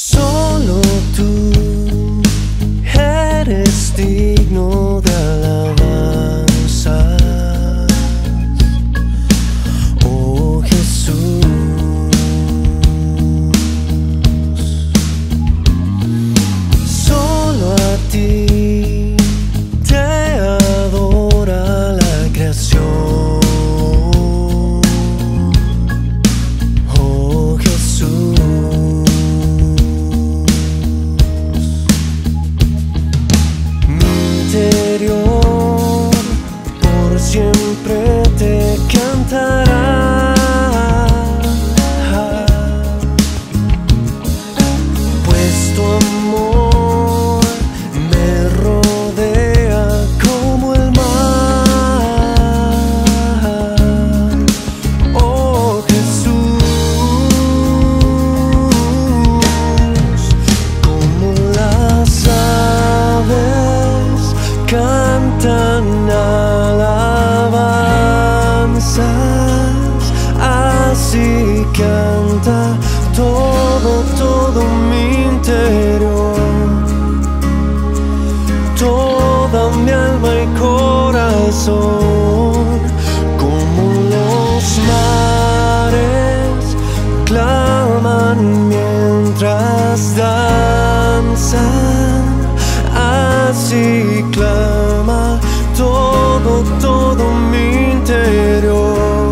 Solo tú eres digno de alabanza, oh Jesús. Solo a ti te adora la creación. Siempre te cantará, pues tu amor me rodea como el mar, oh Jesús. Como las aves cantan alabanzas, así canta todo mi interior, toda mi alma y corazón. Como los mares claman mientras danzan, así clama todo mi interior,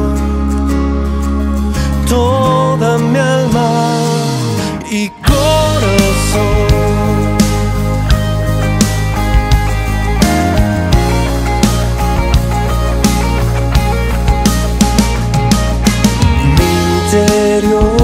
toda mi alma y corazón. Mi interior